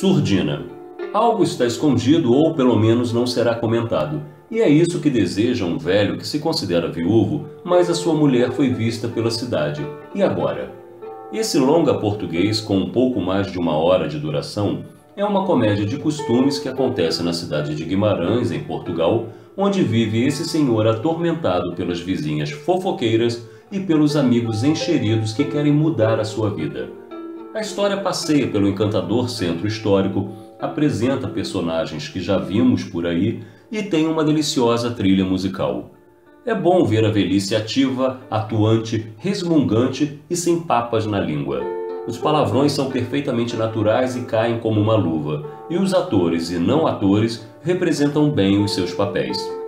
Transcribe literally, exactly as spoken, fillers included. Surdina. Algo está escondido ou pelo menos não será comentado. E é isso que deseja um velho que se considera viúvo, mas a sua mulher foi vista pela cidade. E agora? Esse longa português, com um pouco mais de uma hora de duração, é uma comédia de costumes que acontece na cidade de Guimarães, em Portugal, onde vive esse senhor atormentado pelas vizinhas fofoqueiras e pelos amigos encheridos que querem mudar a sua vida. A história passeia pelo encantador centro histórico, apresenta personagens que já vimos por aí e tem uma deliciosa trilha musical. É bom ver a velhice ativa, atuante, resmungante e sem papas na língua. Os palavrões são perfeitamente naturais e caem como uma luva, e os atores e não atores representam bem os seus papéis.